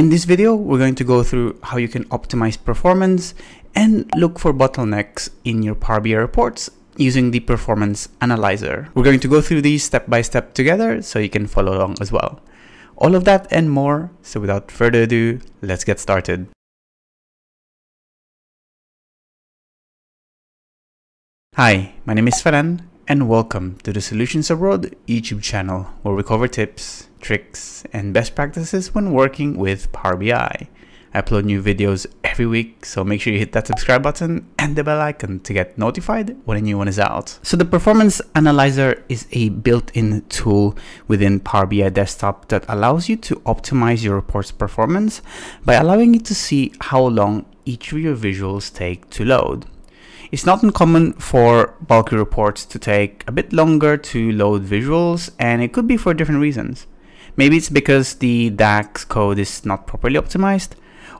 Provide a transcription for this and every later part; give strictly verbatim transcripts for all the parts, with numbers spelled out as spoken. In this video, we're going to go through how you can optimize performance and look for bottlenecks in your Power B I reports using the Performance Analyzer. We're going to go through these step by step together so you can follow along as well. All of that and more. So without further ado, let's get started. Hi, my name is Fernan and welcome to the Solutions Abroad YouTube channel, where we cover tips, tricks, and best practices when working with Power B I. I upload new videos every week, so make sure you hit that subscribe button and the bell icon to get notified when a new one is out. So the Performance Analyzer is a built-in tool within Power B I Desktop that allows you to optimize your report's performance by allowing you to see how long each of your visuals take to load. It's not uncommon for bulky reports to take a bit longer to load visuals, and it could be for different reasons. Maybe it's because the DAX code is not properly optimized,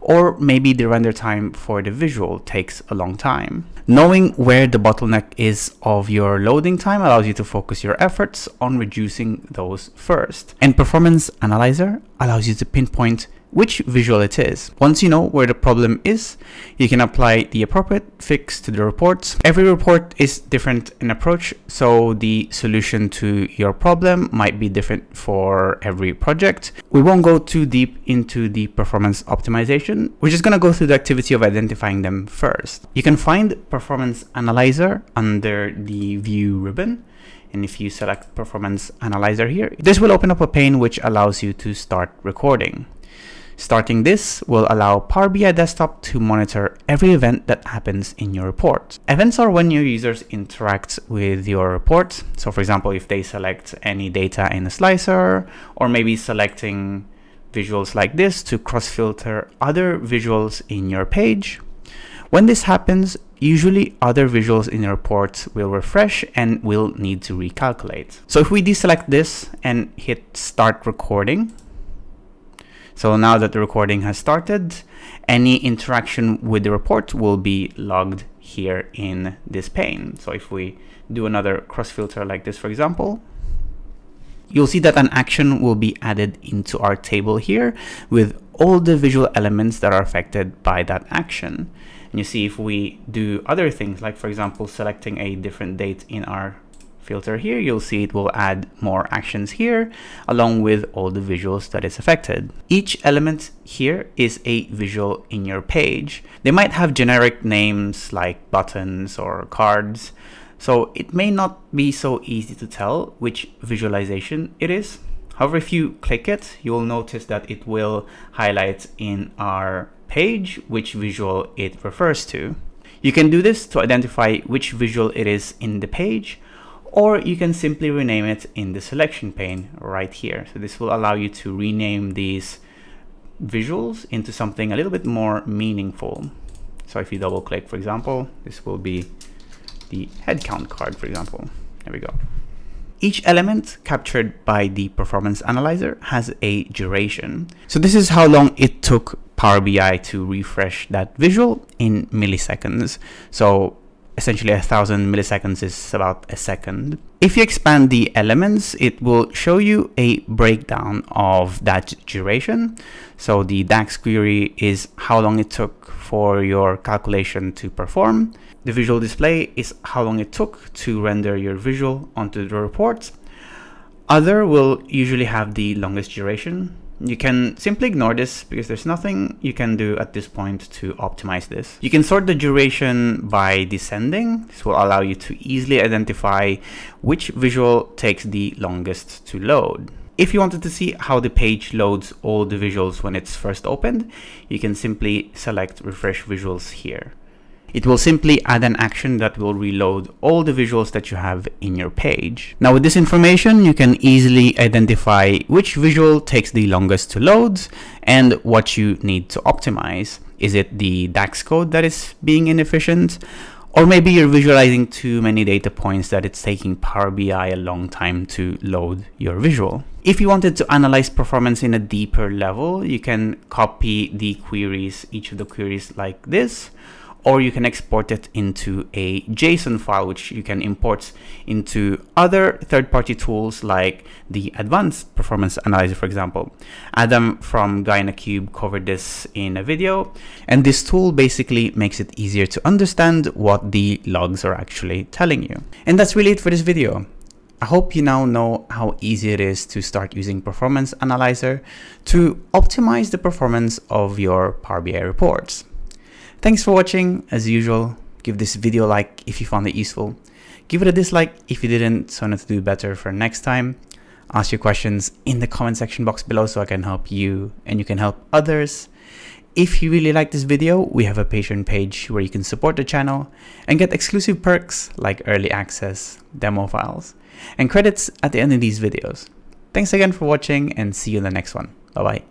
or maybe the render time for the visual takes a long time. Knowing where the bottleneck is of your loading time allows you to focus your efforts on reducing those first. And Performance Analyzer allows you to pinpoint which visual it is. Once you know where the problem is, you can apply the appropriate fix to the reports. Every report is different in approach, so the solution to your problem might be different for every project. We won't go too deep into the performance optimization. We're just gonna go through the activity of identifying them first. You can find Performance Analyzer under the View ribbon. And if you select Performance Analyzer here, this will open up a pane which allows you to start recording. Starting this will allow Power B I Desktop to monitor every event that happens in your report. Events are when your users interact with your report. So for example, if they select any data in a slicer, or maybe selecting visuals like this to cross-filter other visuals in your page. When this happens, usually other visuals in your report will refresh and will need to recalculate. So if we deselect this and hit Start Recording, so now that the recording has started, any interaction with the report will be logged here in this pane. So if we do another cross filter like this, for example, you'll see that an action will be added into our table here with all the visual elements that are affected by that action. And you see if we do other things, like for example, selecting a different date in our filter here, you'll see it will add more actions here along with all the visuals that is affected. Each element here is a visual in your page. They might have generic names like buttons or cards, so it may not be so easy to tell which visualization it is. However, if you click it, you'll notice that it will highlight in our page which visual it refers to. You can do this to identify which visual it is in the page, or you can simply rename it in the selection pane right here. So this will allow you to rename these visuals into something a little bit more meaningful. So if you double click, for example, this will be the headcount card, for example. There we go. Each element captured by the Performance Analyzer has a duration. So this is how long it took Power B I to refresh that visual in milliseconds. So essentially a thousand milliseconds is about a second. If you expand the elements, it will show you a breakdown of that duration. So the DAX query is how long it took for your calculation to perform. The visual display is how long it took to render your visual onto the report. Other will usually have the longest duration. You can simply ignore this because there's nothing you can do at this point to optimize this. You can sort the duration by descending. This will allow you to easily identify which visual takes the longest to load. If you wanted to see how the page loads all the visuals when it's first opened, you can simply select Refresh Visuals here. It will simply add an action that will reload all the visuals that you have in your page. Now with this information, you can easily identify which visual takes the longest to load and what you need to optimize. Is it the DAX code that is being inefficient? Or maybe you're visualizing too many data points that it's taking Power B I a long time to load your visual. If you wanted to analyze performance in a deeper level, you can copy the queries, each of the queries like this, or you can export it into a JSON file, which you can import into other third-party tools like the Advanced Performance Analyzer, for example. Adam from Guy in a Cube covered this in a video, and this tool basically makes it easier to understand what the logs are actually telling you. And that's really it for this video. I hope you now know how easy it is to start using Performance Analyzer to optimize the performance of your Power B I reports. Thanks for watching. As usual, give this video a like if you found it useful. Give it a dislike if you didn't, so I know to do better for next time. Ask your questions in the comment section box below so I can help you and you can help others. If you really like this video, we have a Patreon page where you can support the channel and get exclusive perks like early access, demo files, and credits at the end of these videos. Thanks again for watching and see you in the next one. Bye bye.